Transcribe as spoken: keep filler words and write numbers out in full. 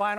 final